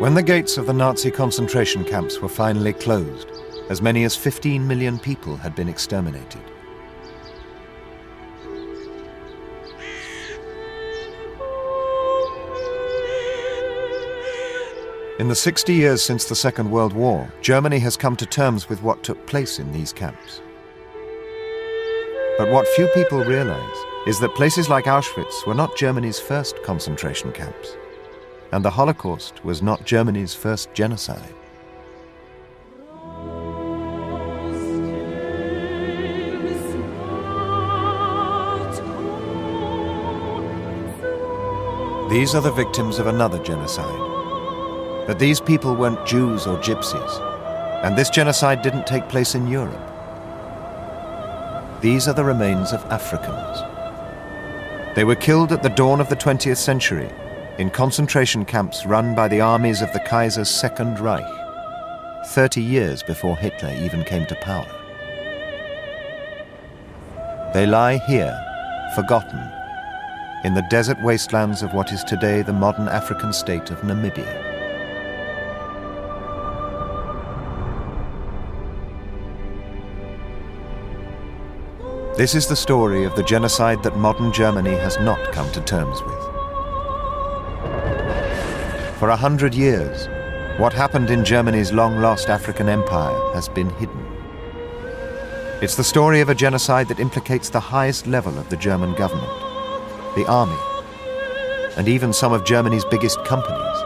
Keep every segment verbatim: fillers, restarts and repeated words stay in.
When the gates of the Nazi concentration camps were finally closed, as many as fifteen million people had been exterminated. In the sixty years since the Second World War, Germany has come to terms with what took place in these camps. But what few people realize is that places like Auschwitz were not Germany's first concentration camps, and the Holocaust was not Germany's first genocide. These are the victims of another genocide. But these people weren't Jews or gypsies, and this genocide didn't take place in Europe. These are the remains of Africans. They were killed at the dawn of the twentieth century in concentration camps run by the armies of the Kaiser's Second Reich, thirty years before Hitler even came to power. They lie here, forgotten, in the desert wastelands of what is today the modern African state of Namibia. This is the story of the genocide that modern Germany has not come to terms with. For a hundred years, what happened in Germany's long-lost African empire has been hidden. It's the story of a genocide that implicates the highest level of the German government, the army, and even some of Germany's biggest companies.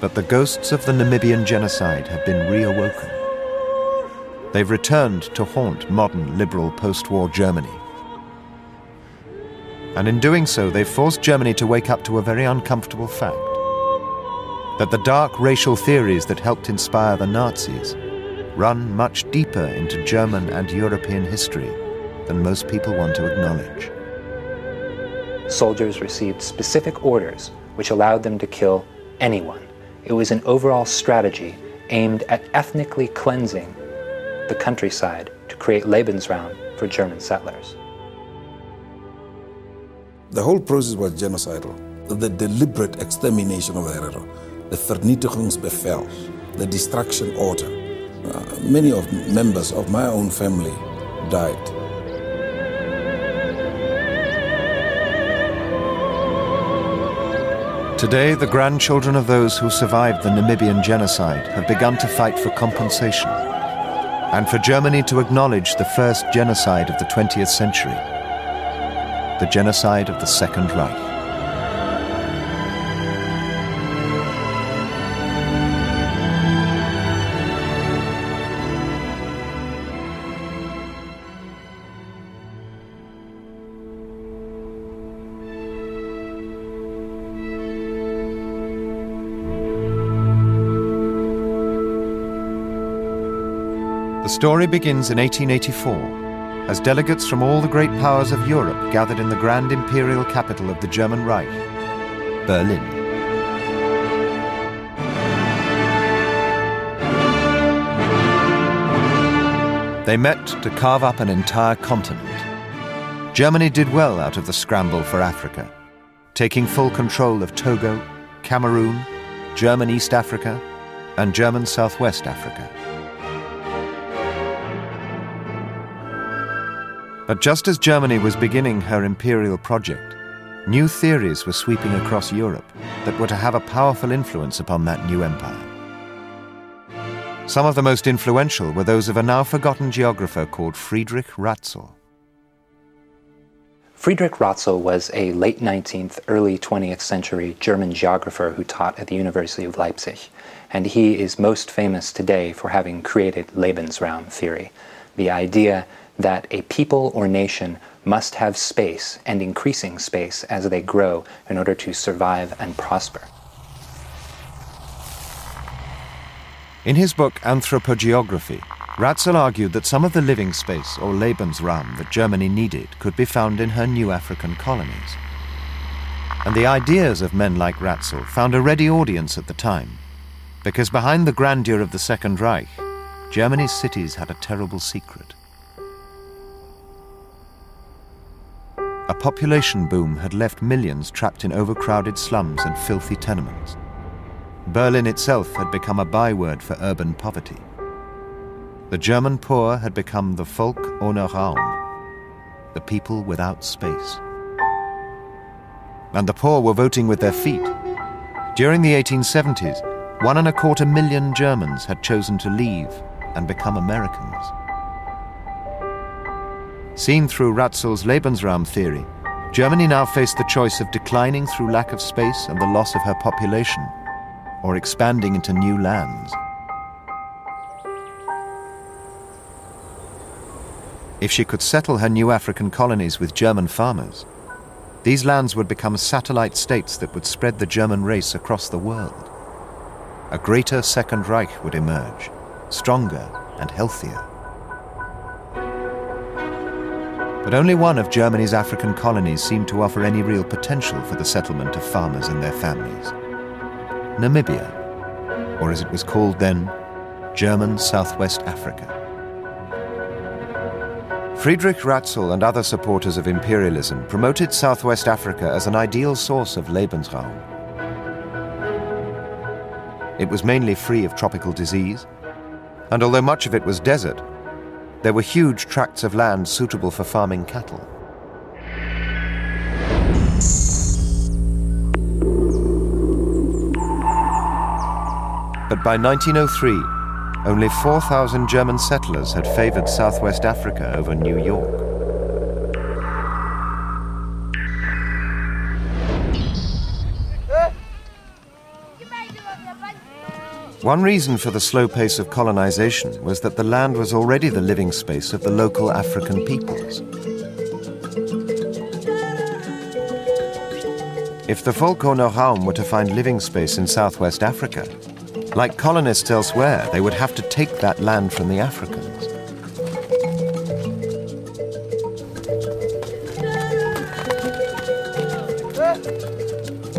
But the ghosts of the Namibian genocide have been reawoken. They've returned to haunt modern liberal post-war Germany. And in doing so, they've forced Germany to wake up to a very uncomfortable fact, that the dark racial theories that helped inspire the Nazis run much deeper into German and European history than most people want to acknowledge. Soldiers received specific orders which allowed them to kill anyone. It was an overall strategy aimed at ethnically cleansing the countryside to create Lebensraum for German settlers. The whole process was genocidal. The deliberate extermination of Herero, the Vernichtungsbefehl, the destruction order. Uh, many of members of my own family died. Today, the grandchildren of those who survived the Namibian genocide have begun to fight for compensation, and for Germany to acknowledge the first genocide of the twentieth century, the genocide of the Second Reich. The story begins in eighteen eighty-four, as delegates from all the great powers of Europe gathered in the grand imperial capital of the German Reich, Berlin. They met to carve up an entire continent. Germany did well out of the scramble for Africa, taking full control of Togo, Cameroon, German East Africa, and German Southwest Africa. But just as Germany was beginning her imperial project, new theories were sweeping across Europe that were to have a powerful influence upon that new empire. Some of the most influential were those of a now-forgotten geographer called Friedrich Ratzel. Friedrich Ratzel was a late nineteenth, early twentieth century German geographer who taught at the University of Leipzig, and he is most famous today for having created Lebensraum theory, the idea that a people or nation must have space, and increasing space, as they grow in order to survive and prosper. In his book Anthropogeography, Ratzel argued that some of the living space, or Lebensraum, that Germany needed could be found in her new African colonies. And the ideas of men like Ratzel found a ready audience at the time, because behind the grandeur of the Second Reich, Germany's cities had a terrible secret. A population boom had left millions trapped in overcrowded slums and filthy tenements. Berlin itself had become a byword for urban poverty. The German poor had become the Volk ohne Raum, the people without space. And the poor were voting with their feet. During the eighteen seventies, one and a quarter million Germans had chosen to leave and become Americans. Seen through Ratzel's Lebensraum theory, Germany now faced the choice of declining through lack of space and the loss of her population, or expanding into new lands. If she could settle her new African colonies with German farmers, these lands would become satellite states that would spread the German race across the world. A greater Second Reich would emerge, stronger and healthier. But only one of Germany's African colonies seemed to offer any real potential for the settlement of farmers and their families. Namibia, or as it was called then, German Southwest Africa. Friedrich Ratzel and other supporters of imperialism promoted Southwest Africa as an ideal source of Lebensraum. It was mainly free of tropical disease, and although much of it was desert, there were huge tracts of land suitable for farming cattle. But by nineteen oh three, only four thousand German settlers had favored Southwest Africa over New York. One reason for the slow pace of colonization was that the land was already the living space of the local African peoples. If the Volk ohne Raum were to find living space in Southwest Africa, like colonists elsewhere, they would have to take that land from the Africans.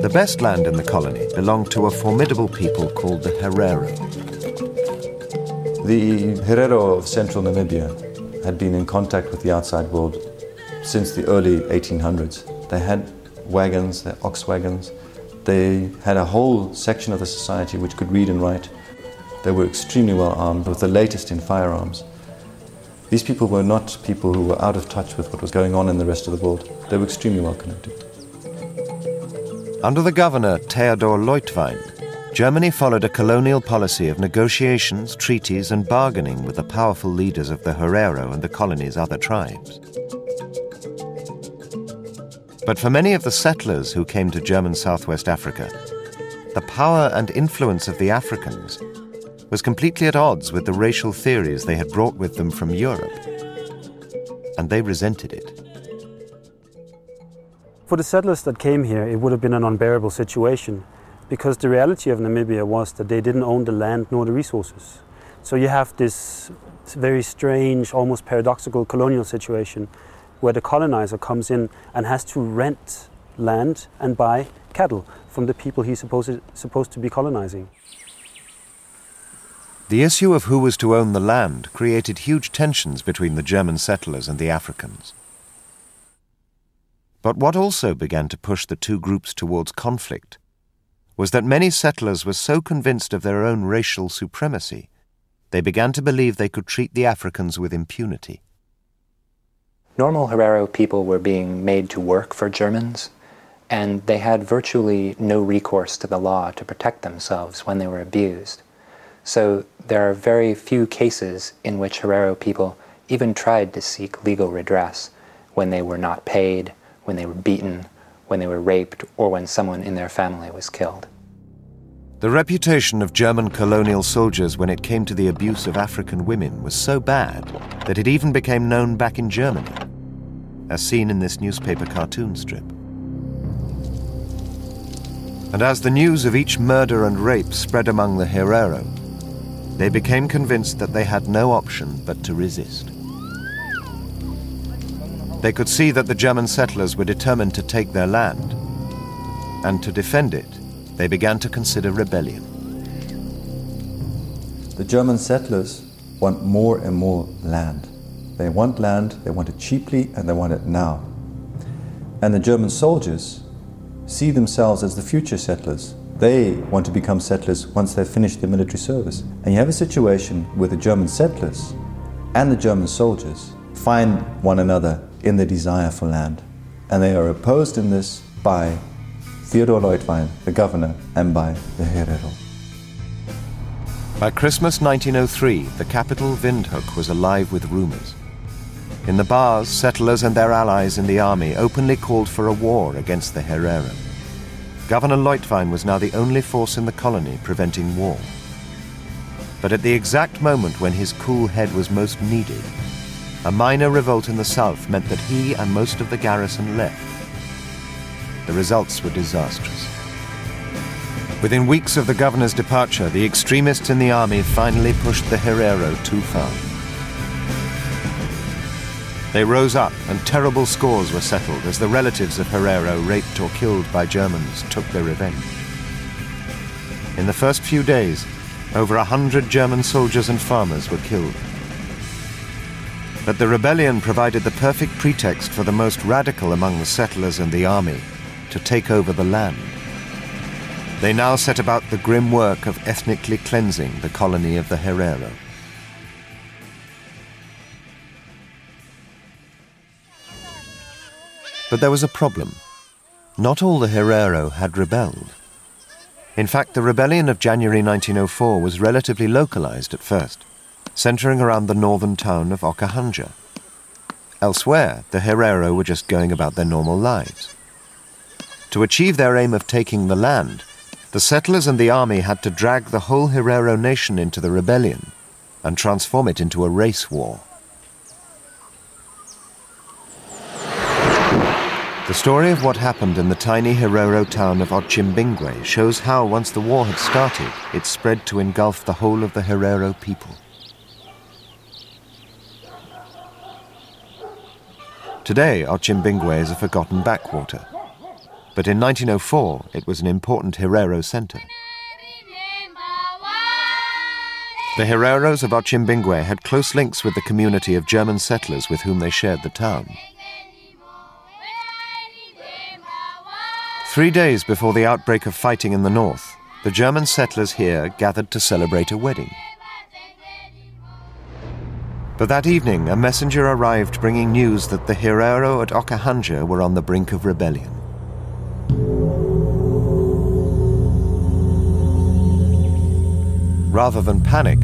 The best land in the colony belonged to a formidable people called the Herero. The Herero of central Namibia had been in contact with the outside world since the early eighteen hundreds. They had wagons, their ox wagons. They had a whole section of the society which could read and write. They were extremely well armed with the latest in firearms. These people were not people who were out of touch with what was going on in the rest of the world. They were extremely well connected. Under the governor, Theodor Leutwein, Germany followed a colonial policy of negotiations, treaties and bargaining with the powerful leaders of the Herero and the colony's other tribes. But for many of the settlers who came to German Southwest Africa, the power and influence of the Africans was completely at odds with the racial theories they had brought with them from Europe, and they resented it. For the settlers that came here, it would have been an unbearable situation, because the reality of Namibia was that they didn't own the land nor the resources. So you have this very strange, almost paradoxical colonial situation where the colonizer comes in and has to rent land and buy cattle from the people he's supposed to, supposed to be colonizing. The issue of who was to own the land created huge tensions between the German settlers and the Africans. But what also began to push the two groups towards conflict was that many settlers were so convinced of their own racial supremacy, they began to believe they could treat the Africans with impunity. Normal Herero people were being made to work for Germans, and they had virtually no recourse to the law to protect themselves when they were abused. So there are very few cases in which Herero people even tried to seek legal redress when they were not paid, when they were beaten, when they were raped, or when someone in their family was killed. The reputation of German colonial soldiers when it came to the abuse of African women was so bad that it even became known back in Germany, as seen in this newspaper cartoon strip. And as the news of each murder and rape spread among the Herero, they became convinced that they had no option but to resist. They could see that the German settlers were determined to take their land, and to defend it, they began to consider rebellion. The German settlers want more and more land. They want land, they want it cheaply, and they want it now. and the German soldiers see themselves as the future settlers. They want to become settlers once they've finished their military service. And you have a situation where the German settlers and the German soldiers find one another in their desire for land. And they are opposed in this by Theodor Leutwein, the governor, and by the Herero. By Christmas nineteen oh three, the capital Windhoek was alive with rumors. In the bars, settlers and their allies in the army openly called for a war against the Herero. Governor Leutwein was now the only force in the colony preventing war. But at the exact moment when his cool head was most needed, a minor revolt in the south meant that he and most of the garrison left. The results were disastrous. Within weeks of the governor's departure, the extremists in the army finally pushed the Herero too far. They rose up and terrible scores were settled as the relatives of Herero, raped or killed by Germans, took their revenge. In the first few days, over a hundred German soldiers and farmers were killed. But the rebellion provided the perfect pretext for the most radical among the settlers and the army to take over the land. They now set about the grim work of ethnically cleansing the colony of the Herero. But there was a problem. Not all the Herero had rebelled. In fact, the rebellion of January nineteen oh four was relatively localized at first, centering around the northern town of Okahandja. Elsewhere, the Herero were just going about their normal lives. To achieve their aim of taking the land, the settlers and the army had to drag the whole Herero nation into the rebellion and transform it into a race war. The story of what happened in the tiny Herero town of Ochimbingwe shows how, once the war had started, it spread to engulf the whole of the Herero people. Today, Ochimbingwe is a forgotten backwater, but in nineteen oh four, it was an important Herero center. The Hereros of Ochimbingwe had close links with the community of German settlers with whom they shared the town. Three days before the outbreak of fighting in the north, the German settlers here gathered to celebrate a wedding. But that evening, a messenger arrived bringing news that the Herero at Okahandja were on the brink of rebellion. Rather than panic,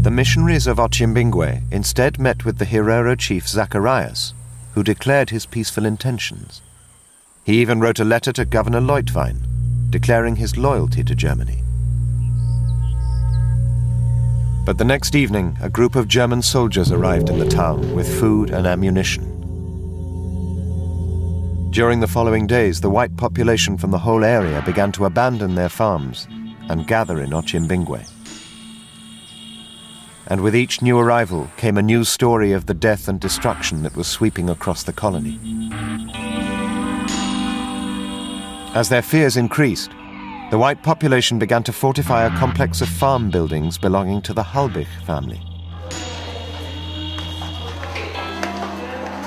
the missionaries of Ochimbingwe instead met with the Herero chief Zacharias, who declared his peaceful intentions. He even wrote a letter to Governor Leutwein, declaring his loyalty to Germany. But the next evening, a group of German soldiers arrived in the town with food and ammunition. During the following days, the white population from the whole area began to abandon their farms and gather in Ochimbingwe. And with each new arrival came a new story of the death and destruction that was sweeping across the colony. As their fears increased, the white population began to fortify a complex of farm buildings belonging to the Halbach family.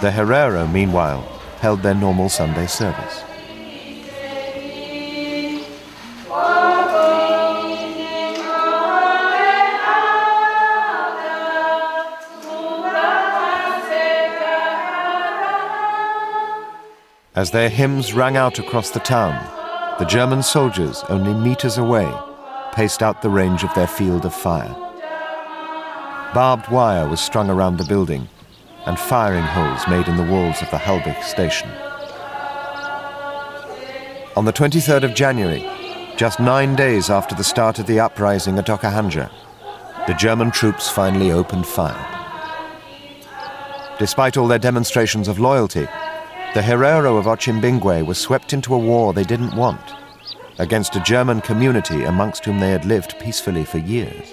The Herero, meanwhile, held their normal Sunday service. As their hymns rang out across the town, the German soldiers, only meters away, paced out the range of their field of fire. Barbed wire was strung around the building, and firing holes made in the walls of the Halbach station. On the twenty-third of January, just nine days after the start of the uprising at Okahandja, the German troops finally opened fire. Despite all their demonstrations of loyalty, the Herero of Ochimbingwe was swept into a war they didn't want, against a German community amongst whom they had lived peacefully for years.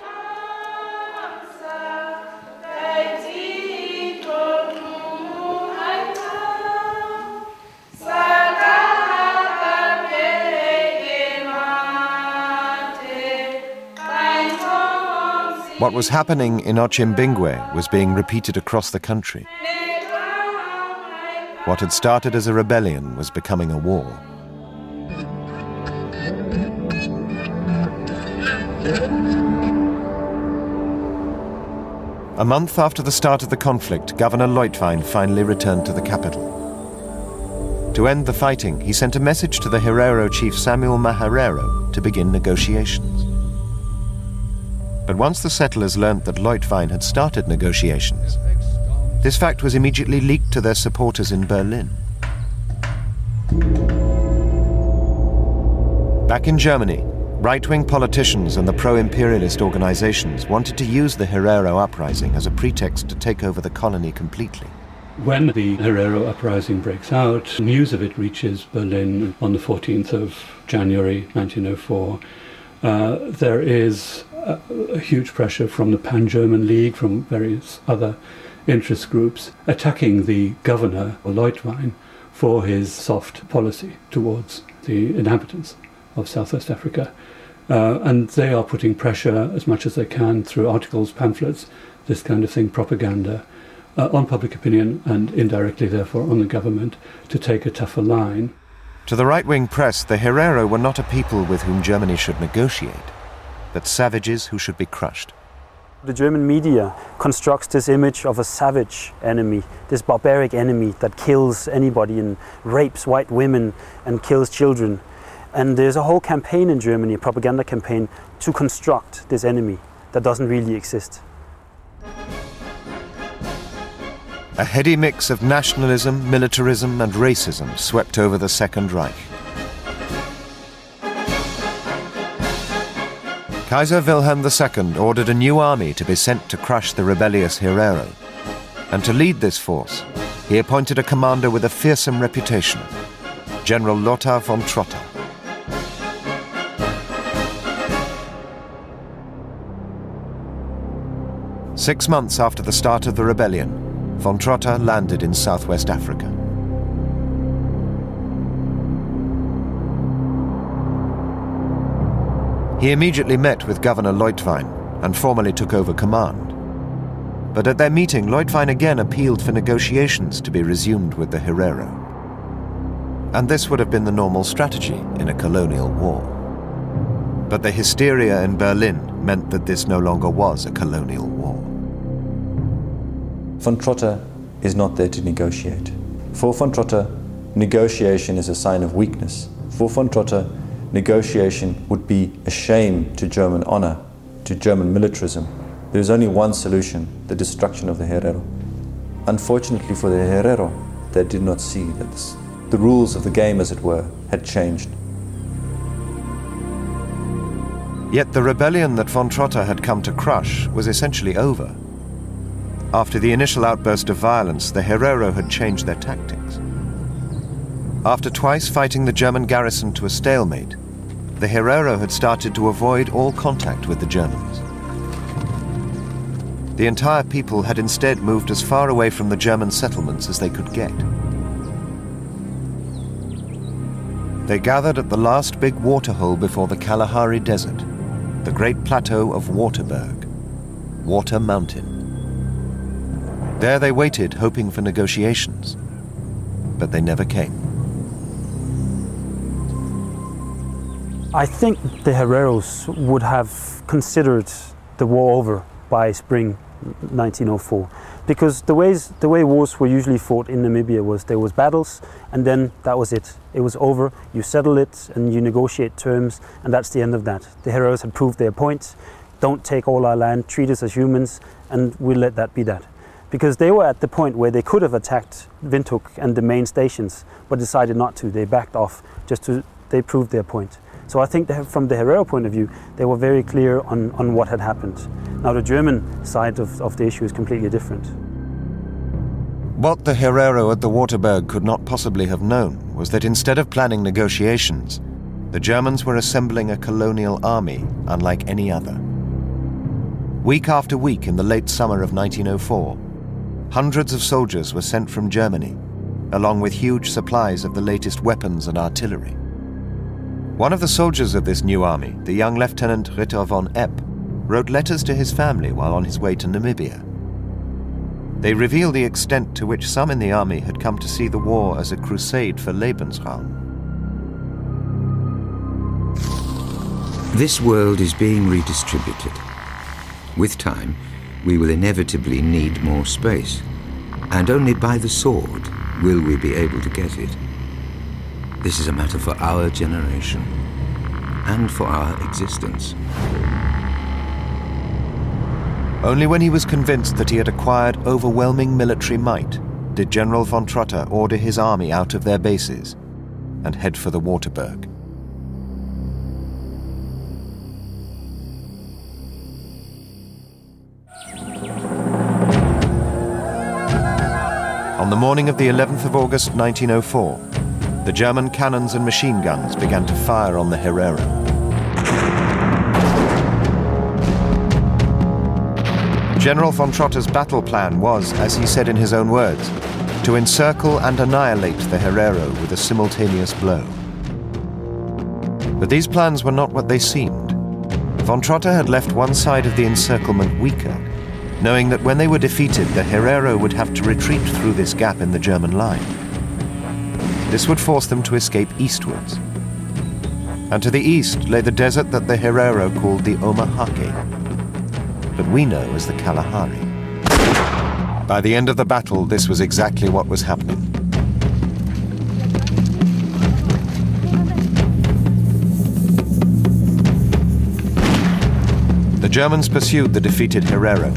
What was happening in Ochimbingwe was being repeated across the country. What had started as a rebellion was becoming a war. A month after the start of the conflict, Governor Leutwein finally returned to the capital. To end the fighting, he sent a message to the Herero chief Samuel Maharero to begin negotiations. But once the settlers learnt that Leutwein had started negotiations, this fact was immediately leaked to their supporters in Berlin. Back in Germany, right-wing politicians and the pro-imperialist organizations wanted to use the Herero uprising as a pretext to take over the colony completely. When the Herero uprising breaks out, news of it reaches Berlin on the fourteenth of January nineteen oh four. Uh, there is a, a huge pressure from the Pan-German League, from various other interest groups attacking the governor, Leutwein, for his soft policy towards the inhabitants of Southwest Africa. Uh, and they are putting pressure as much as they can through articles, pamphlets, this kind of thing, propaganda, uh, on public opinion and indirectly, therefore, on the government to take a tougher line. To the right-wing press, the Herero were not a people with whom Germany should negotiate, but savages who should be crushed. The German media constructs this image of a savage enemy, this barbaric enemy that kills anybody and rapes white women and kills children. And there's a whole campaign in Germany, a propaganda campaign, to construct this enemy that doesn't really exist. A heady mix of nationalism, militarism and racism swept over the Second Reich. Kaiser Wilhelm the Second ordered a new army to be sent to crush the rebellious Herero. And to lead this force, he appointed a commander with a fearsome reputation, General Lothar von Trotha. Six months after the start of the rebellion, von Trotha landed in Southwest Africa. He immediately met with Governor Leutwein and formally took over command. But at their meeting, Leutwein again appealed for negotiations to be resumed with the Herero. And this would have been the normal strategy in a colonial war. But the hysteria in Berlin meant that this no longer was a colonial war. Von Trotha is not there to negotiate. For von Trotha, negotiation is a sign of weakness. For von Trotha, negotiation would be a shame to German honor, to German militarism. There is only one solution, the destruction of the Herero. Unfortunately for the Herero, they did not see that this, the rules of the game, as it were, had changed. Yet the rebellion that von Trotha had come to crush was essentially over. After the initial outburst of violence, the Herero had changed their tactics. After twice fighting the German garrison to a stalemate, the Herero had started to avoid all contact with the Germans. The entire people had instead moved as far away from the German settlements as they could get. They gathered at the last big waterhole before the Kalahari Desert, the great plateau of Waterberg, Water Mountain. There they waited, hoping for negotiations, but they never came. I think the Hereros would have considered the war over by spring nineteen oh four, because the ways the way wars were usually fought in Namibia was there was battles and then that was it. It was over, you settle it and you negotiate terms and that's the end of that. The Hereros had proved their point, don't take all our land, treat us as humans and we'll let that be that. Because they were at the point where they could have attacked Windhoek and the main stations, but decided not to, they backed off, just to, they proved their point. So I think that from the Herero point of view, they were very clear on, on what had happened. Now the German side of, of the issue is completely different. What the Herero at the Waterberg could not possibly have known was that instead of planning negotiations, the Germans were assembling a colonial army unlike any other. Week after week in the late summer of nineteen oh four, hundreds of soldiers were sent from Germany, along with huge supplies of the latest weapons and artillery. One of the soldiers of this new army, the young Lieutenant Ritter von Epp, wrote letters to his family while on his way to Namibia. They reveal the extent to which some in the army had come to see the war as a crusade for Lebensraum. This world is being redistributed. With time, we will inevitably need more space, and only by the sword will we be able to get it. This is a matter for our generation and for our existence. Only when he was convinced that he had acquired overwhelming military might did General von Trotha order his army out of their bases and head for the Waterberg. On the morning of the eleventh of August nineteen oh four, the German cannons and machine guns began to fire on the Herero. General von Trotha's battle plan was, as he said in his own words, to encircle and annihilate the Herero with a simultaneous blow. But these plans were not what they seemed. Von Trotha had left one side of the encirclement weaker, knowing that when they were defeated, the Herero would have to retreat through this gap in the German line. This would force them to escape eastwards. And to the east lay the desert that the Herero called the Omaheke, but we know as the Kalahari. By the end of the battle, this was exactly what was happening. The Germans pursued the defeated Herero.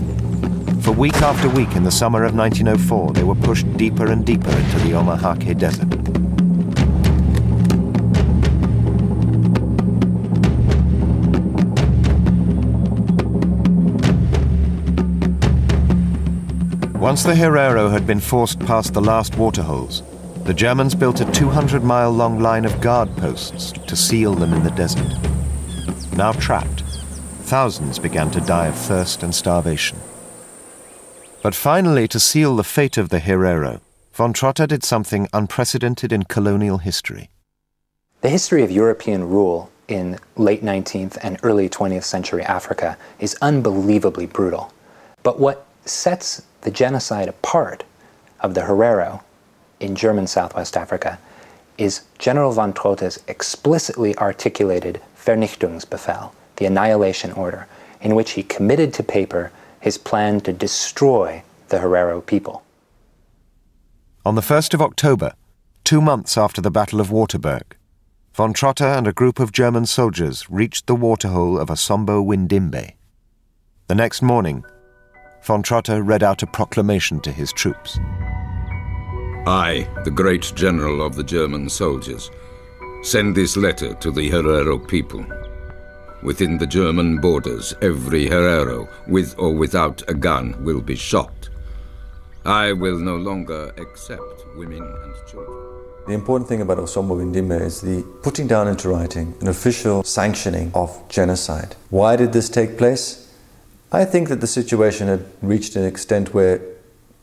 For week after week in the summer of nineteen oh four, they were pushed deeper and deeper into the Omaheke Desert. Once the Herero had been forced past the last waterholes, the Germans built a two hundred mile long line of guard posts to seal them in the desert. Now trapped, thousands began to die of thirst and starvation. But finally, to seal the fate of the Herero, von Trotha did something unprecedented in colonial history. The history of European rule in late nineteenth and early twentieth century Africa is unbelievably brutal. But what sets the genocide apart of the Herero in German Southwest Africa is General von Trotha's explicitly articulated Vernichtungsbefehl, the annihilation order, in which he committed to paper his plan to destroy the Herero people. On the first of October, two months after the Battle of Waterberg, von Trotha and a group of German soldiers reached the waterhole of Osombo Windimbe. The next morning, von Trotha read out a proclamation to his troops. I, the great general of the German soldiers, send this letter to the Herero people. Within the German borders, every Herero, with or without a gun, will be shot. I will no longer accept women and children. The important thing about Osombo Windimbe is the putting down into writing an official sanctioning of genocide. Why did this take place? I think that the situation had reached an extent where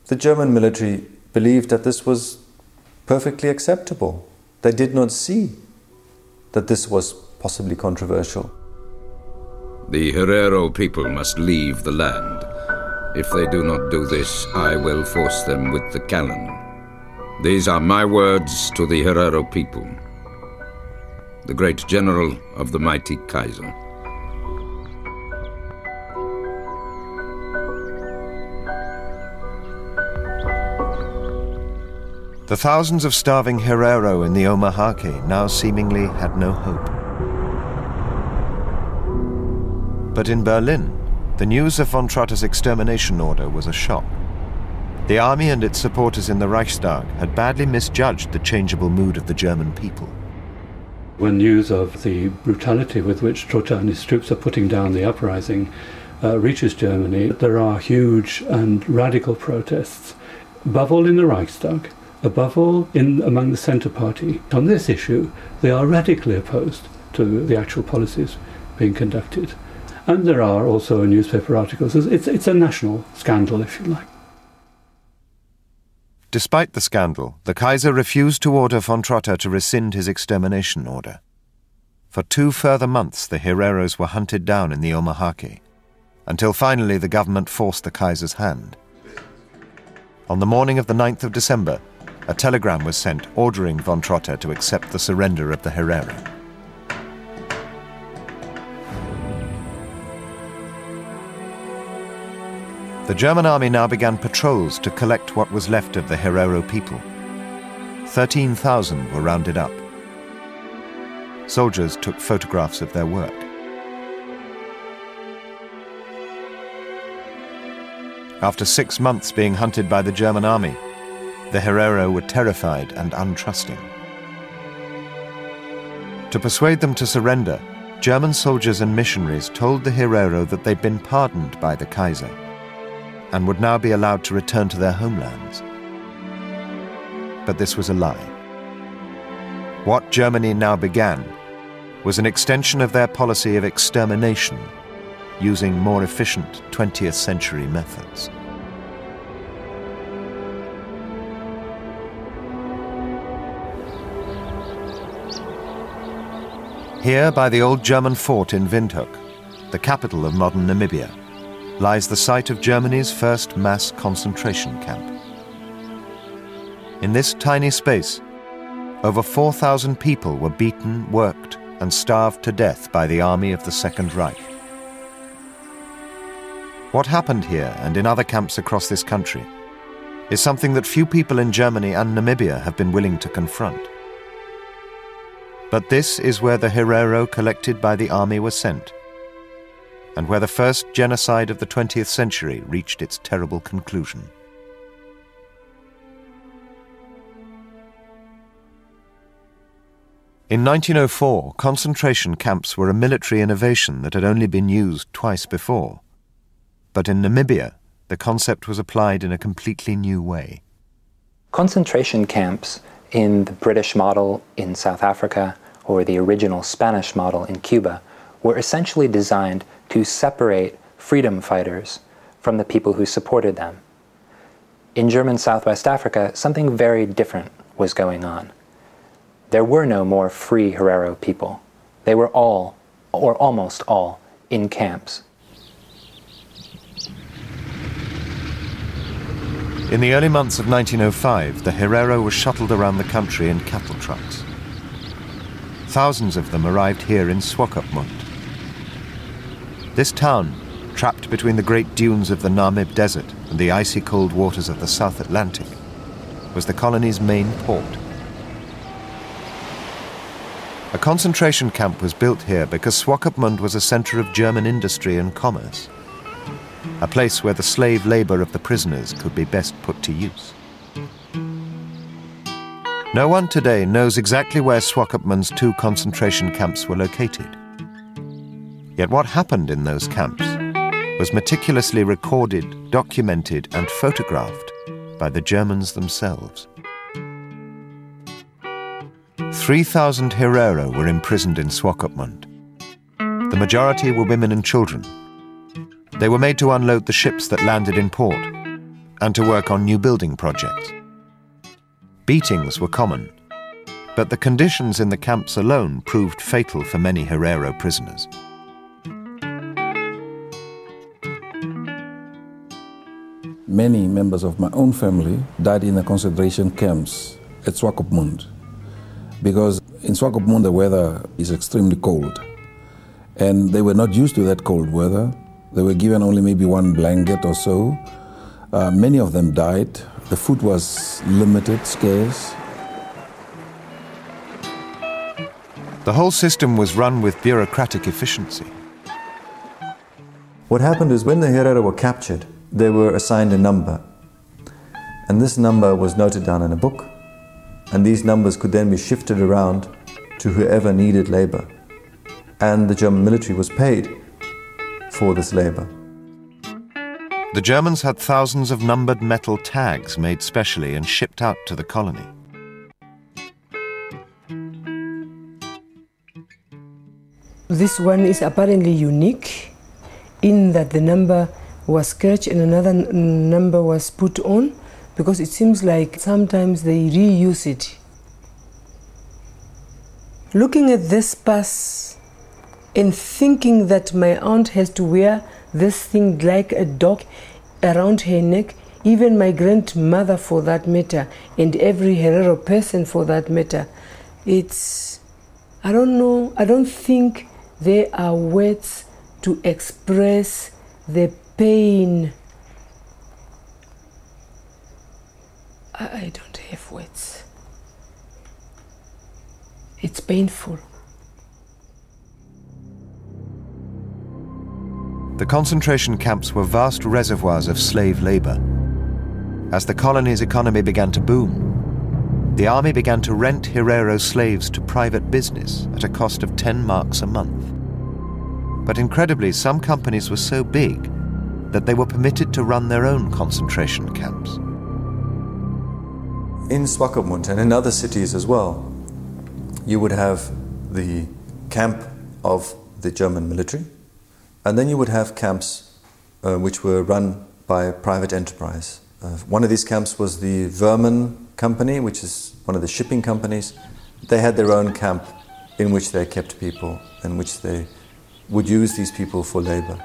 the German military believed that this was perfectly acceptable. They did not see that this was possibly controversial. The Herero people must leave the land. If they do not do this, I will force them with the cannon. These are my words to the Herero people, the great general of the mighty Kaiser. The thousands of starving Herero in the Omaheke now seemingly had no hope. But in Berlin, the news of von Trotha's extermination order was a shock. The army and its supporters in the Reichstag had badly misjudged the changeable mood of the German people. When news of the brutality with which Trotha and his troops are putting down the uprising uh, reaches Germany, there are huge and radical protests, above all in the Reichstag. Above all, in, among the Centre Party, on this issue, they are radically opposed to the actual policies being conducted. And there are also newspaper articles. It's, it's a national scandal, if you like. Despite the scandal, the Kaiser refused to order von Trotha to rescind his extermination order. For two further months, the Hereros were hunted down in the Omaheke, until finally the government forced the Kaiser's hand. On the morning of the ninth of December, a telegram was sent ordering von Trotha to accept the surrender of the Herero. The German army now began patrols to collect what was left of the Herero people. thirteen thousand were rounded up. Soldiers took photographs of their work. After six months being hunted by the German army, the Herero were terrified and untrusting. To persuade them to surrender, German soldiers and missionaries told the Herero that they'd been pardoned by the Kaiser and would now be allowed to return to their homelands. But this was a lie. What Germany now began was an extension of their policy of extermination, using more efficient twentieth century methods. Here, by the old German fort in Windhoek, the capital of modern Namibia, lies the site of Germany's first mass concentration camp. In this tiny space, over four thousand people were beaten, worked, and starved to death by the army of the Second Reich. What happened here and in other camps across this country is something that few people in Germany and Namibia have been willing to confront. But this is where the Herero collected by the army were sent, and where the first genocide of the twentieth century reached its terrible conclusion. In nineteen oh four, concentration camps were a military innovation that had only been used twice before. But in Namibia, the concept was applied in a completely new way. Concentration camps in the British model in South Africa or the original Spanish model in Cuba were essentially designed to separate freedom fighters from the people who supported them. In German Southwest Africa, something very different was going on. There were no more free Herero people. They were all, or almost all, in camps. In the early months of nineteen oh five, the Herero was shuttled around the country in cattle trucks. Thousands of them arrived here in Swakopmund. This town, trapped between the great dunes of the Namib Desert and the icy cold waters of the South Atlantic, was the colony's main port. A concentration camp was built here because Swakopmund was a center of German industry and commerce, a place where the slave labor of the prisoners could be best put to use. No one today knows exactly where Swakopmund's two concentration camps were located. Yet what happened in those camps was meticulously recorded, documented, and photographed by the Germans themselves. three thousand Herero were imprisoned in Swakopmund. The majority were women and children. They were made to unload the ships that landed in port and to work on new building projects. Beatings were common, but the conditions in the camps alone proved fatal for many Herero prisoners. Many members of my own family died in the concentration camps at Swakopmund, because in Swakopmund the weather is extremely cold, and they were not used to that cold weather. They were given only maybe one blanket or so. Uh, many of them died. The food was limited, scarce. The whole system was run with bureaucratic efficiency. What happened is when the Herero were captured, they were assigned a number. And this number was noted down in a book. And these numbers could then be shifted around to whoever needed labor. And the German military was paid for this labor. The Germans had thousands of numbered metal tags made specially and shipped out to the colony. This one is apparently unique in that the number was scratched and another number was put on, because it seems like sometimes they reuse it. Looking at this pass and thinking that my aunt has to wear this thing like a dog around her neck Even my grandmother, for that matter, and every Herero person, for that matter, it's, I don't know, I don't think there are words to express the pain. I, I don't have words. It's painful. The concentration camps were vast reservoirs of slave labour. As the colony's economy began to boom, the army began to rent Herero slaves to private business at a cost of ten marks a month. But incredibly, some companies were so big that they were permitted to run their own concentration camps. In Swakopmund and in other cities as well, you would have the camp of the German military, and then you would have camps uh, which were run by private enterprise. Uh, one of these camps was the Woermann Company, which is one of the shipping companies. They had their own camp in which they kept people, in which they would use these people for labor.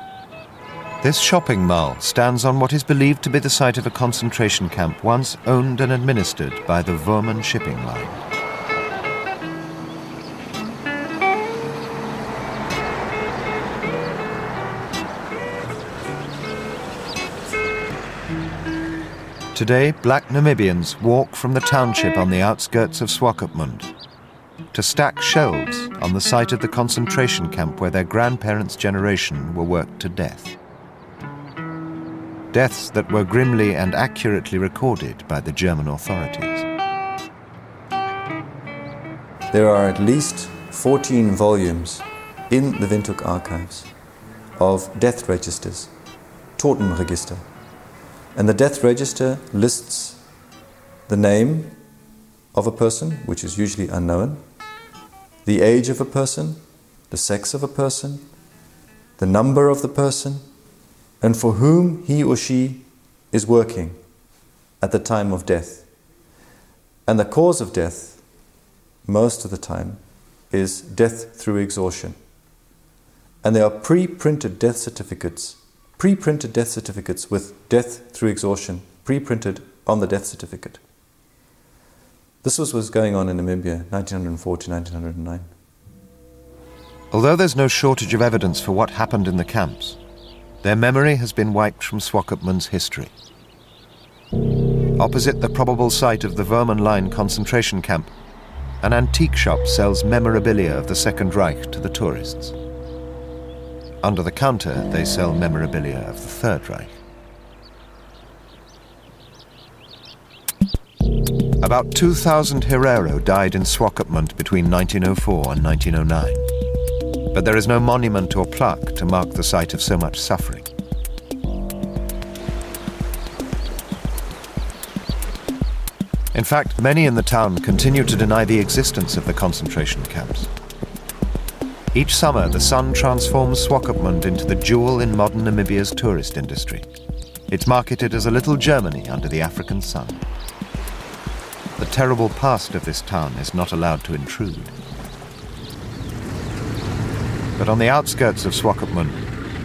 This shopping mall stands on what is believed to be the site of a concentration camp once owned and administered by the Woermann shipping line. Today, black Namibians walk from the township on the outskirts of Swakopmund to stack shelves on the site of the concentration camp where their grandparents' generation were worked to death. Deaths that were grimly and accurately recorded by the German authorities. There are at least fourteen volumes in the Windhoek archives of death registers, Totenregister. And the death register lists the name of a person, which is usually unknown, the age of a person, the sex of a person, the number of the person, and for whom he or she is working at the time of death. And the cause of death, most of the time, is death through exhaustion. And there are pre-printed death certificates pre-printed death certificates with death through exhaustion pre-printed on the death certificate. This was what was going on in Namibia, nineteen oh four to nineteen oh nine. Although there's no shortage of evidence for what happened in the camps, their memory has been wiped from Swakopmund's history. Opposite the probable site of the Woermann Line concentration camp, an antique shop sells memorabilia of the Second Reich to the tourists. Under the counter, they sell memorabilia of the Third Reich. About two thousand Herero died in Swakopmund between nineteen oh four and nineteen oh nine. But there is no monument or plaque to mark the site of so much suffering. In fact, many in the town continue to deny the existence of the concentration camps. Each summer, the sun transforms Swakopmund into the jewel in modern Namibia's tourist industry. It's marketed as a little Germany under the African sun. The terrible past of this town is not allowed to intrude. But on the outskirts of Swakopmund,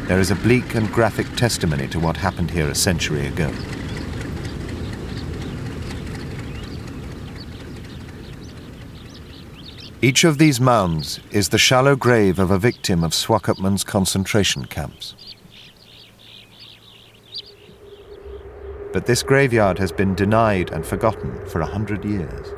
there is a bleak and graphic testimony to what happened here a century ago. Each of these mounds is the shallow grave of a victim of Swakopmund's concentration camps. But this graveyard has been denied and forgotten for a hundred years.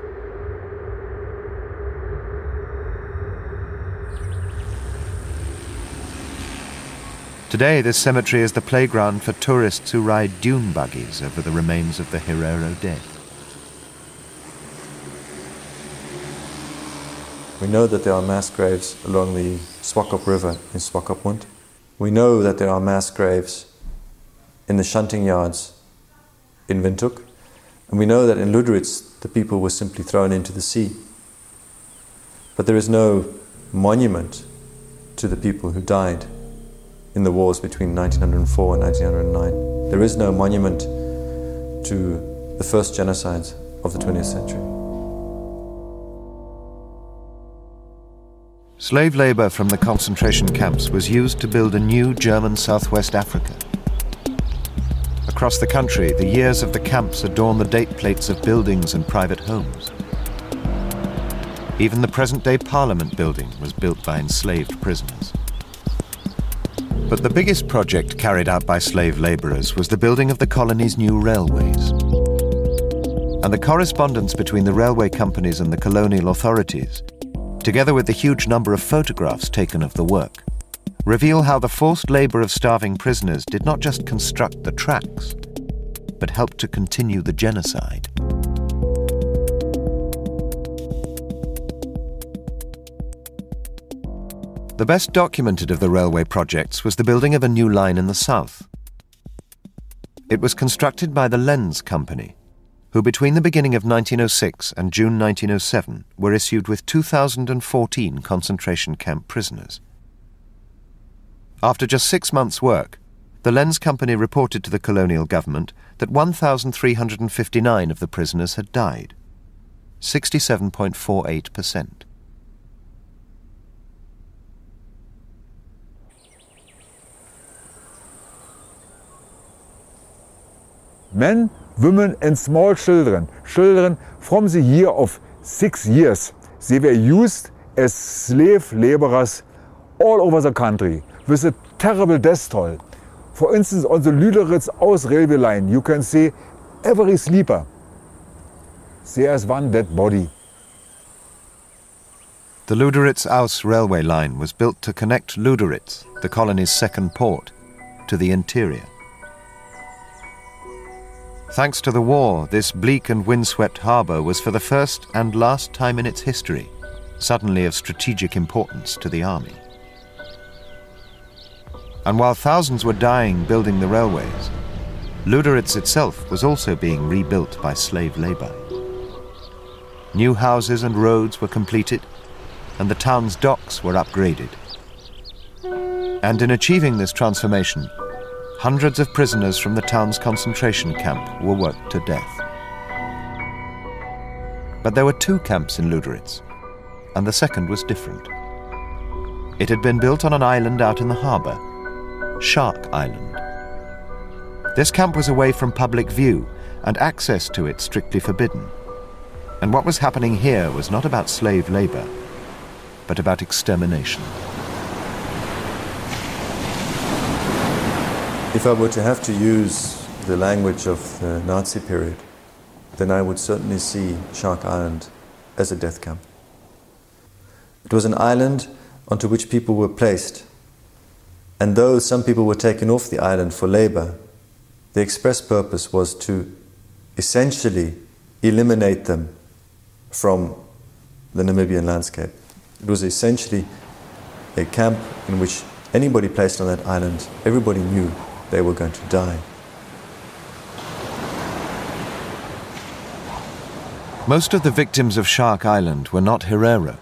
Today, this cemetery is the playground for tourists who ride dune buggies over the remains of the Herero dead. We know that there are mass graves along the Swakop River in Swakopmund. We know that there are mass graves in the shunting yards in Windhoek. And we know that in Luderitz, the people were simply thrown into the sea. But there is no monument to the people who died in the wars between nineteen oh four and nineteen oh nine. There is no monument to the first genocides of the twentieth century. Slave labour from the concentration camps was used to build a new German Southwest Africa. A Across the country, the years of the camps adorn the date plates of buildings and private homes. Even the present-day Parliament building was built by enslaved prisoners. But the biggest project carried out by slave laborers was the building of the colony's new railways. And the correspondence between the railway companies and the colonial authorities, together with the huge number of photographs taken of the work, reveal how the forced labor of starving prisoners did not just construct the tracks, but helped to continue the genocide. The best documented of the railway projects was the building of a new line in the south. It was constructed by the Lenz Company, who between the beginning of nineteen oh six and June nineteen oh seven were issued with two thousand fourteen concentration camp prisoners. After just six months' work, the Lenz Company reported to the colonial government that one thousand three hundred fifty-nine of the prisoners had died, sixty-seven point four eight percent. Men, women and small children, children from the year of six years. They were used as slave laborers all over the country with a terrible death toll. For instance, on the Luderitz Aus railway line, you can see every sleeper, there is one dead body. The Luderitz Aus railway line was built to connect Luderitz, the colony's second port, to the interior. Thanks to the war, this bleak and windswept harbour was for the first and last time in its history suddenly of strategic importance to the army. And while thousands were dying building the railways, Luderitz itself was also being rebuilt by slave labour. New houses and roads were completed, and the town's docks were upgraded. And in achieving this transformation, hundreds of prisoners from the town's concentration camp were worked to death. But there were two camps in Luderitz, and the second was different. It had been built on an island out in the harbour, Shark Island. This camp was away from public view, and access to it strictly forbidden. And what was happening here was not about slave labour, but about extermination. If I were to have to use the language of the Nazi period, then I would certainly see Shark Island as a death camp. It was an island onto which people were placed. And though some people were taken off the island for labor, the express purpose was to essentially eliminate them from the Namibian landscape. It was essentially a camp in which anybody placed on that island, everybody knew they were going to die. Most of the victims of Shark Island were not Herero.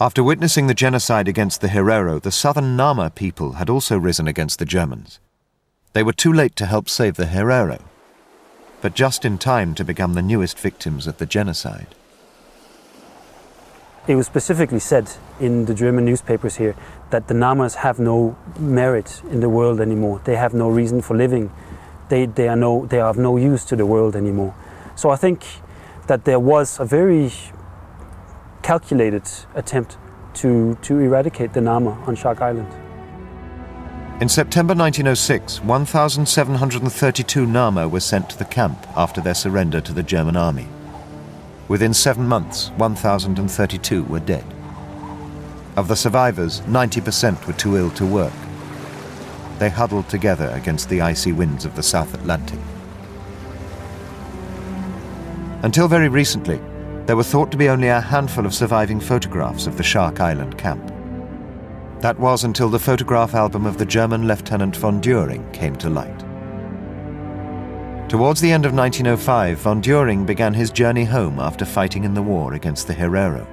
After witnessing the genocide against the Herero, the southern Nama people had also risen against the Germans. They were too late to help save the Herero, but just in time to become the newest victims of the genocide. It was specifically said in the German newspapers here that the Namas have no merit in the world anymore. They have no reason for living. They, they, are no, they are of no use to the world anymore. So I think that there was a very calculated attempt to, to eradicate the Nama on Shark Island. In September nineteen oh six, one thousand seven hundred thirty-two Nama were sent to the camp after their surrender to the German army. Within seven months, one thousand thirty-two were dead. Of the survivors, ninety percent were too ill to work. They huddled together against the icy winds of the South Atlantic. Until very recently, there were thought to be only a handful of surviving photographs of the Shark Island camp. That was until the photograph album of the German Lieutenant von Düring came to light. Towards the end of nineteen oh five, von Düring began his journey home after fighting in the war against the Herero.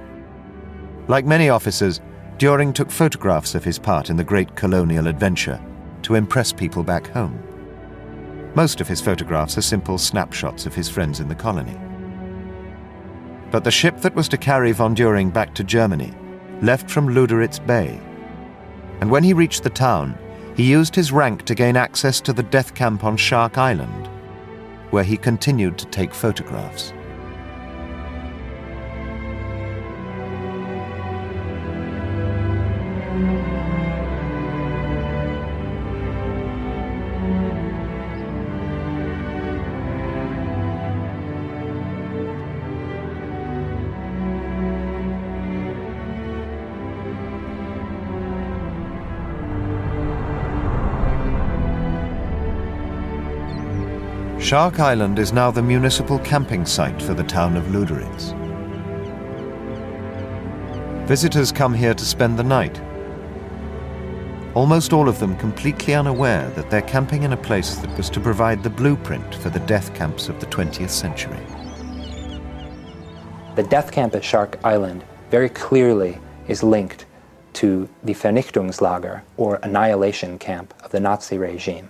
Like many officers, Düring took photographs of his part in the great colonial adventure to impress people back home. Most of his photographs are simple snapshots of his friends in the colony. But the ship that was to carry von Düring back to Germany left from Luderitz Bay, and when he reached the town, He used his rank to gain access to the death camp on Shark Island, where he continued to take photographs. Shark Island is now the municipal camping site for the town of Luderitz. Visitors come here to spend the night, almost all of them completely unaware that they're camping in a place that was to provide the blueprint for the death camps of the twentieth century. The death camp at Shark Island very clearly is linked to the Vernichtungslager, or annihilation camp, of the Nazi regime.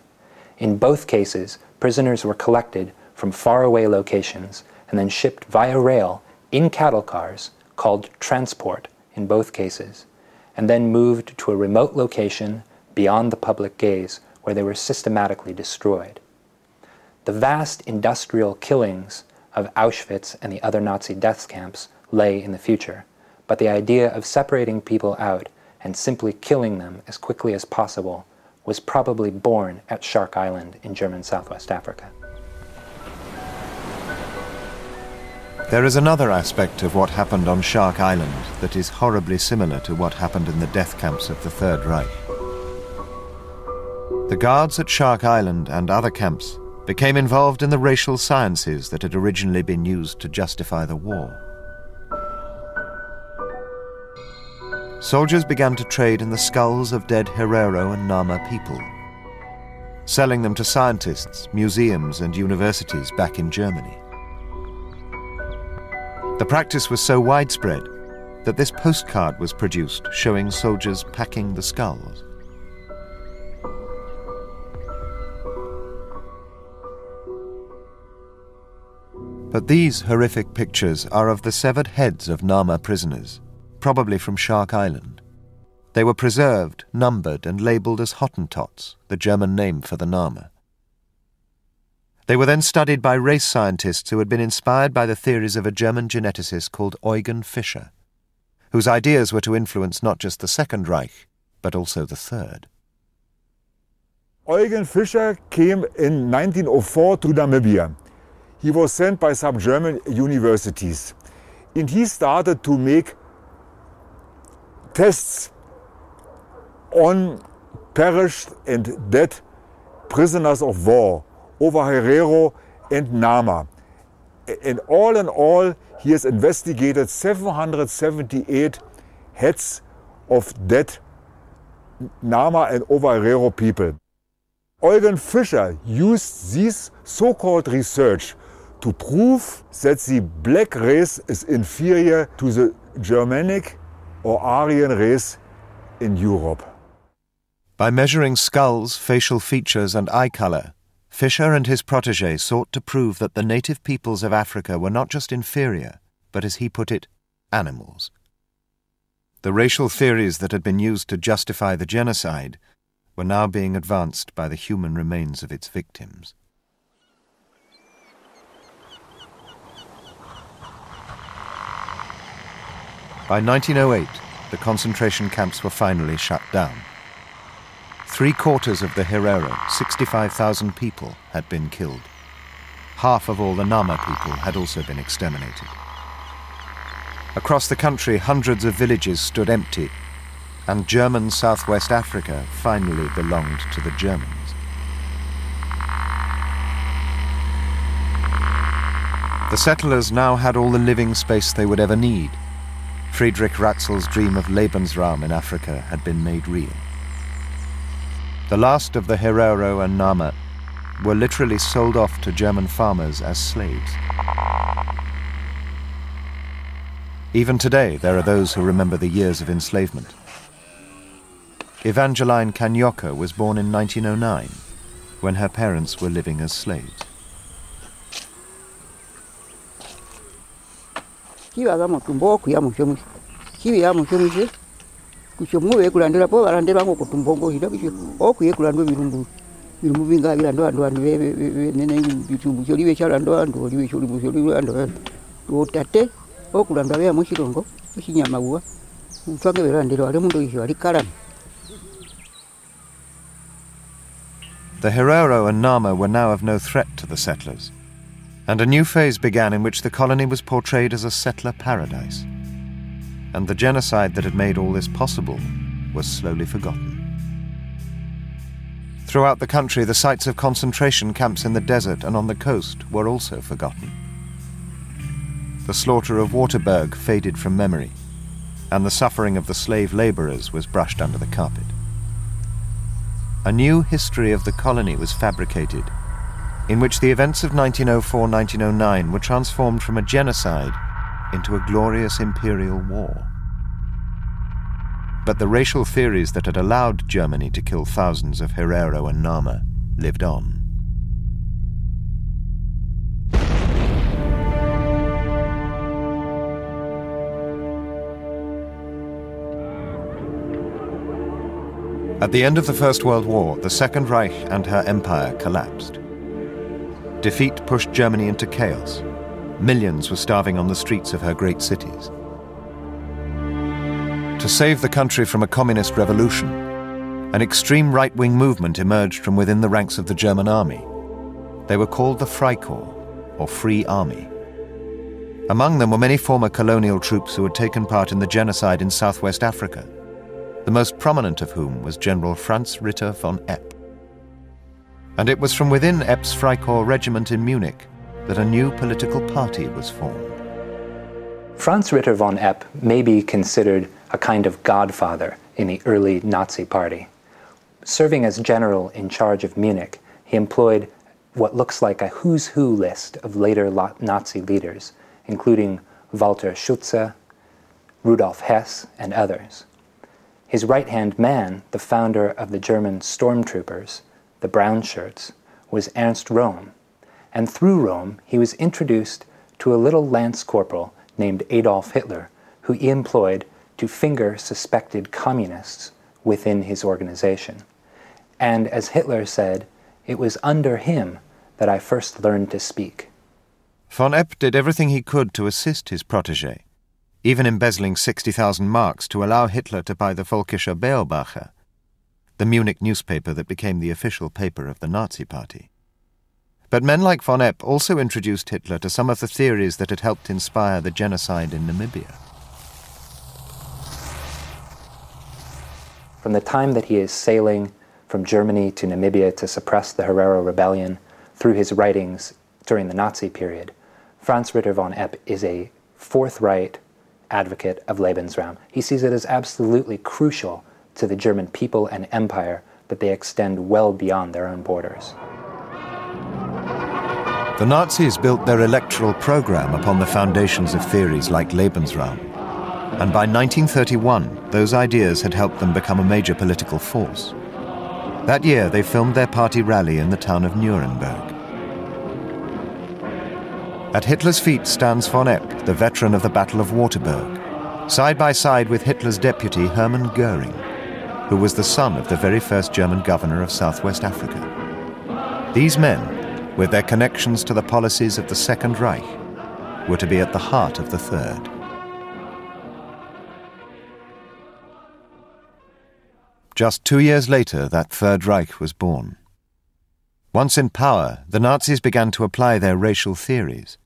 In both cases, prisoners were collected from faraway locations and then shipped via rail in cattle cars, called transport in both cases, and then moved to a remote location beyond the public gaze where they were systematically destroyed. The vast industrial killings of Auschwitz and the other Nazi death camps lay in the future, but the idea of separating people out and simply killing them as quickly as possible was probably born at Shark Island in German Southwest Africa. There is another aspect of what happened on Shark Island that is horribly similar to what happened in the death camps of the Third Reich. The guards at Shark Island and other camps became involved in the racial sciences that had originally been used to justify the war. Soldiers began to trade in the skulls of dead Herero and Nama people, selling them to scientists, museums and universities back in Germany. The practice was so widespread that this postcard was produced showing soldiers packing the skulls. But these horrific pictures are of the severed heads of Nama prisoners, probably from Shark Island. They were preserved, numbered, and labelled as Hottentots, the German name for the Nama. They were then studied by race scientists who had been inspired by the theories of a German geneticist called Eugen Fischer, whose ideas were to influence not just the Second Reich, but also the Third. Eugen Fischer came in nineteen oh four to Namibia. He was sent by some German universities, and he started to make tests on perished and dead prisoners of war over Herero and Nama. And all in all, he has investigated seven hundred seventy-eight heads of dead Nama and over Herero people. Eugen Fischer used this so-called research to prove that the black race is inferior to the Germanic or Aryan race in Europe. By measuring skulls, facial features and eye colour, Fischer and his protégé sought to prove that the native peoples of Africa were not just inferior, but, as he put it, animals. The racial theories that had been used to justify the genocide were now being advanced by the human remains of its victims. By nineteen oh eight, the concentration camps were finally shut down. Three quarters of the Herero, sixty-five thousand people, had been killed. Half of all the Nama people had also been exterminated. Across the country, hundreds of villages stood empty, and German Southwest Africa finally belonged to the Germans. The settlers now had all the living space they would ever need. Friedrich Ratzel's dream of Lebensraum in Africa had been made real. The last of the Herero and Nama were literally sold off to German farmers as slaves. Even today, there are those who remember the years of enslavement. Evangeline Kanyoka was born in nineteen oh nine, when her parents were living as slaves. He was a mokumbo, he was a mokumbo, he was a mokumbo, kuchomwe kulandela po balandela ngo kutumbongo hida bicho okuye kulandwa birumbu birumbinga birandwa andu andu nene bitumbu choli bechala andu andu oli choli mucholi andu otate okulandwa bya muchirongo chinyamawa mtwake berandela ale mundu ichi ali kala. The Herero and Nama were now of no threat to the settlers, and a new phase began in which the colony was portrayed as a settler paradise. And the genocide that had made all this possible was slowly forgotten. Throughout the country, the sites of concentration camps in the desert and on the coast were also forgotten. The slaughter of Waterberg faded from memory, and the suffering of the slave laborers was brushed under the carpet. A new history of the colony was fabricated, in which the events of nineteen oh four to nineteen oh nine were transformed from a genocide into a glorious imperial war. But the racial theories that had allowed Germany to kill thousands of Herero and Nama lived on. At the end of the First World War, the Second Reich and her empire collapsed. Defeat pushed Germany into chaos. Millions were starving on the streets of her great cities. To save the country from a communist revolution, an extreme right-wing movement emerged from within the ranks of the German army. They were called the Freikorps, or Free Army. Among them were many former colonial troops who had taken part in the genocide in southwest Africa, the most prominent of whom was General Franz Ritter von Epp. And it was from within Epp's Freikorps regiment in Munich that a new political party was formed. Franz Ritter von Epp may be considered a kind of godfather in the early Nazi party. Serving as general in charge of Munich, he employed what looks like a who's who list of later Nazi leaders, including Walter Schutze, Rudolf Hess, and others. His right-hand man, the founder of the German stormtroopers, the brown shirts, was Ernst Röhm, and through Rome, he was introduced to a little lance corporal named Adolf Hitler, who he employed to finger suspected communists within his organization. And as Hitler said, it was under him that I first learned to speak. Von Epp did everything he could to assist his protege, even embezzling sixty thousand marks to allow Hitler to buy the Völkischer Beobachter, the Munich newspaper that became the official paper of the Nazi Party. But men like von Epp also introduced Hitler to some of the theories that had helped inspire the genocide in Namibia. From the time that he is sailing from Germany to Namibia to suppress the Herero rebellion, through his writings during the Nazi period, Franz Ritter von Epp is a forthright advocate of Lebensraum. He sees it as absolutely crucial to the German people and empire that they extend well beyond their own borders. The Nazis built their electoral program upon the foundations of theories like Lebensraum, and by nineteen thirty-one, those ideas had helped them become a major political force. That year, they filmed their party rally in the town of Nuremberg. At Hitler's feet stands von Epp, the veteran of the Battle of Waterberg, side by side with Hitler's deputy Hermann Göring, who was the son of the very first German governor of southwest Africa. These men, with their connections to the policies of the Second Reich, were to be at the heart of the Third. Just two years later, that Third Reich was born. Once in power, the Nazis began to apply their racial theories.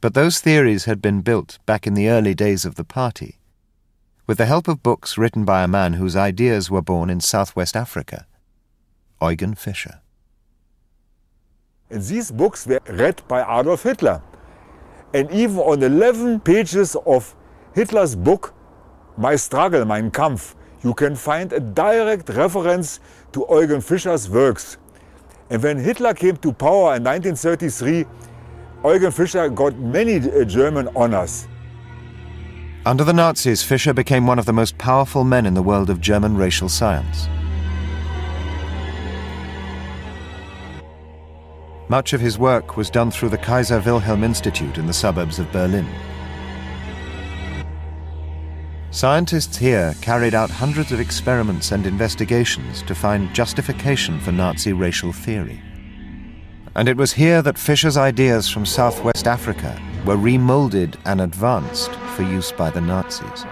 But those theories had been built back in the early days of the party, with the help of books written by a man whose ideas were born in southwest Africa, Eugen Fischer. And these books were read by Adolf Hitler. And even on eleven pages of Hitler's book, My Struggle, Mein Kampf, you can find a direct reference to Eugen Fischer's works. And when Hitler came to power in nineteen thirty-three, Eugen Fischer got many German honors. Under the Nazis, Fischer became one of the most powerful men in the world of German racial science. Much of his work was done through the Kaiser Wilhelm Institute in the suburbs of Berlin. Scientists here carried out hundreds of experiments and investigations to find justification for Nazi racial theory. And it was here that Fischer's ideas from Southwest Africa were remolded and advanced for use by the Nazis.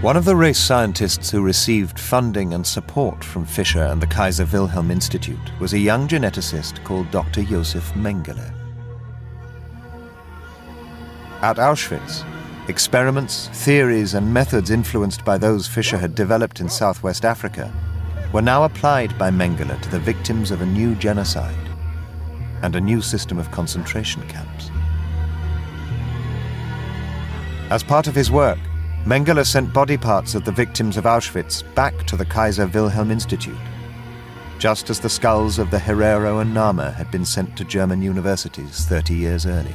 One of the race scientists who received funding and support from Fischer and the Kaiser Wilhelm Institute was a young geneticist called Doctor Josef Mengele. At Auschwitz, experiments, theories and methods influenced by those Fischer had developed in Southwest Africa were now applied by Mengele to the victims of a new genocide and a new system of concentration camps. As part of his work, Mengele sent body parts of the victims of Auschwitz back to the Kaiser Wilhelm Institute, just as the skulls of the Herero and Nama had been sent to German universities thirty years earlier.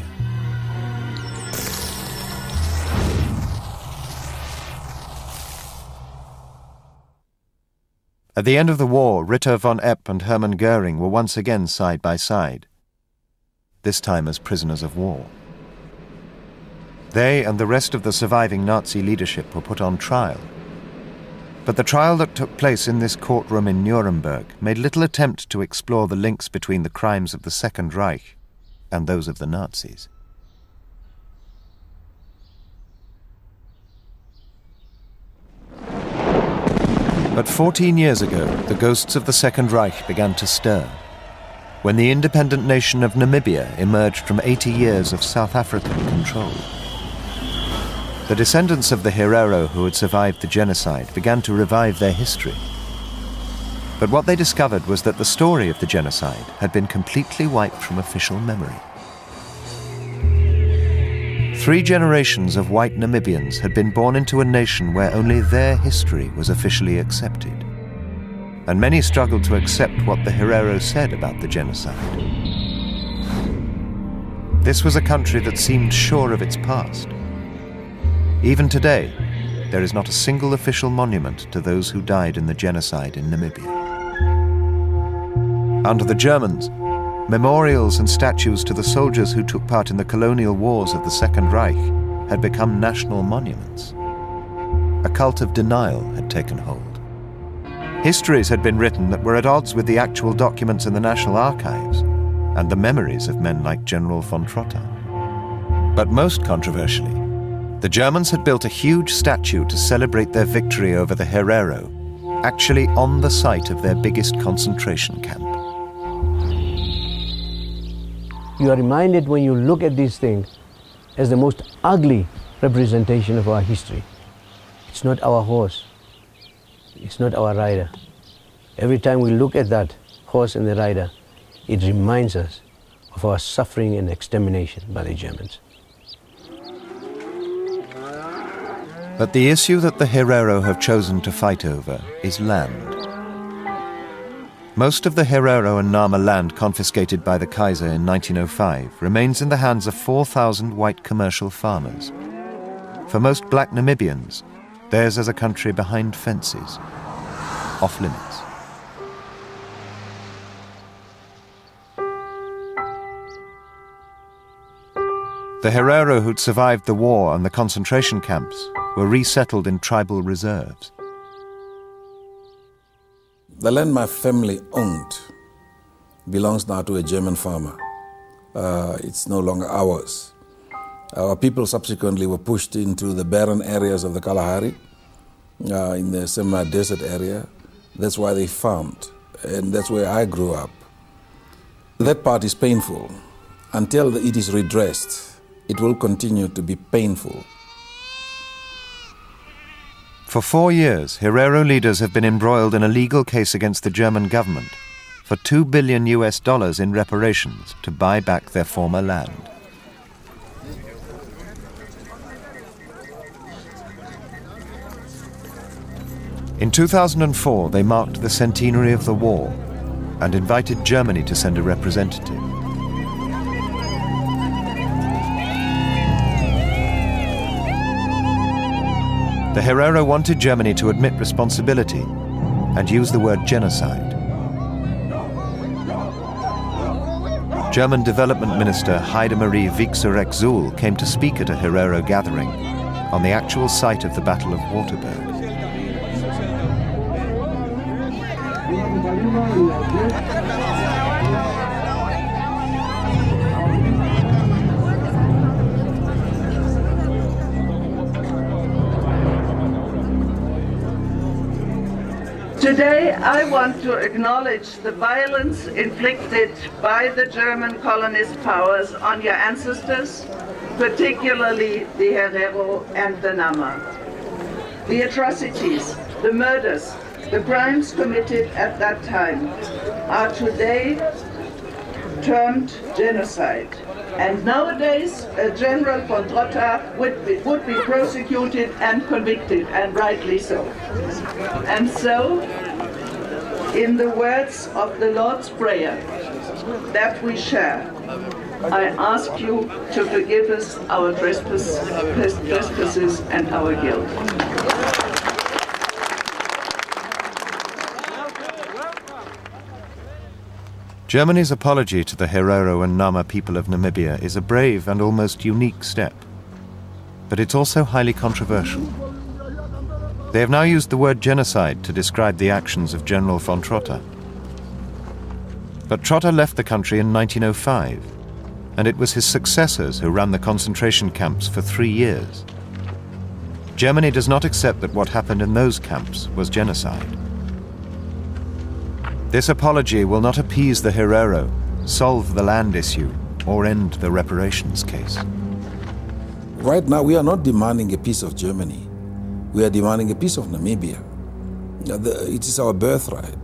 At the end of the war, Ritter von Epp and Hermann Göring were once again side by side, this time as prisoners of war. They and the rest of the surviving Nazi leadership were put on trial. But the trial that took place in this courtroom in Nuremberg made little attempt to explore the links between the crimes of the Second Reich and those of the Nazis. But fourteen years ago, the ghosts of the Second Reich began to stir, when the independent nation of Namibia emerged from eighty years of South African control. The descendants of the Herero who had survived the genocide began to revive their history. But what they discovered was that the story of the genocide had been completely wiped from official memory. Three generations of white Namibians had been born into a nation where only their history was officially accepted. And many struggled to accept what the Herero said about the genocide. This was a country that seemed sure of its past. Even today, there is not a single official monument to those who died in the genocide in Namibia. Under the Germans, memorials and statues to the soldiers who took part in the colonial wars of the Second Reich had become national monuments. A cult of denial had taken hold. Histories had been written that were at odds with the actual documents in the National Archives and the memories of men like General von Trotha. But most controversially, the Germans had built a huge statue to celebrate their victory over the Herero, actually on the site of their biggest concentration camp. You are reminded when you look at these things as the most ugly representation of our history. It's not our horse. It's not our rider. Every time we look at that horse and the rider, it reminds us of our suffering and extermination by the Germans. But the issue that the Herero have chosen to fight over is land. Most of the Herero and Nama land confiscated by the Kaiser in nineteen oh five remains in the hands of four thousand white commercial farmers. For most black Namibians, theirs is a country behind fences, off limits. The Herero who'd survived the war and the concentration camps were resettled in tribal reserves. The land my family owned belongs now to a German farmer. Uh, it's no longer ours. Our people subsequently were pushed into the barren areas of the Kalahari, uh, in the semi-desert area. That's why they farmed, and that's where I grew up. That part is painful. Until it is redressed, it will continue to be painful. For four years, Herero leaders have been embroiled in a legal case against the German government for two billion US dollars in reparations to buy back their former land. In two thousand four, they marked the centenary of the war and invited Germany to send a representative. the Herero wanted Germany to admit responsibility and use the word genocide. German Development Minister Heidemarie Wiechser-Rexul came to speak at a Herero gathering on the actual site of the Battle of Waterberg. Today, I want to acknowledge the violence inflicted by the German colonist powers on your ancestors, particularly the Herero and the Nama. The atrocities, the murders, the crimes committed at that time are today termed genocide. And nowadays, a General von Trotha would be, would be prosecuted and convicted, and rightly so. And so, in the words of the Lord's Prayer that we share, I ask you to forgive us our trespass, trespasses and our guilt. Germany's apology to the Herero and Nama people of Namibia is a brave and almost unique step. But it's also highly controversial. They have now used the word genocide to describe the actions of General von Trotha. But Trotha left the country in nineteen oh five, and it was his successors who ran the concentration camps for three years. Germany does not accept that what happened in those camps was genocide. This apology will not appease the Herero, solve the land issue, or end the reparations case. Right now, we are not demanding a piece of Germany. We are demanding a piece of Namibia. It is our birthright.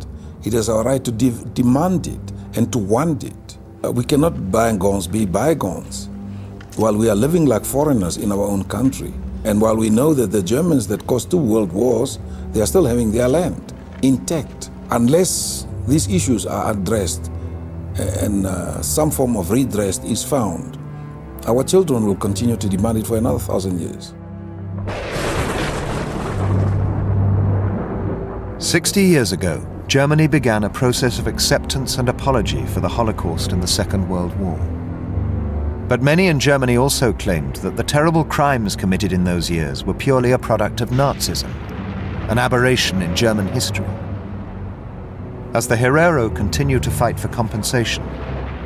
It is our right to de demand it and to want it. We cannot bygones be bygones. While we are living like foreigners in our own country, and while we know that the Germans that caused two world wars, they are still having their land intact. Unless these issues are addressed and uh, some form of redress is found, our children will continue to demand it for another thousand years. Sixty years ago, Germany began a process of acceptance and apology for the Holocaust and the Second World War. But many in Germany also claimed that the terrible crimes committed in those years were purely a product of Nazism, an aberration in German history. As the Herero continue to fight for compensation,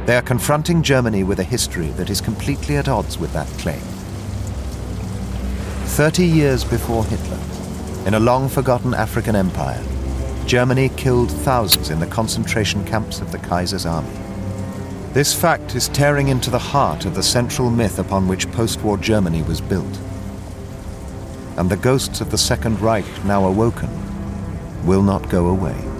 they are confronting Germany with a history that is completely at odds with that claim. Thirty years before Hitler, in a long-forgotten African empire, Germany killed thousands in the concentration camps of the Kaiser's army. This fact is tearing into the heart of the central myth upon which post-war Germany was built. And the ghosts of the Second Reich, now awoken, will not go away.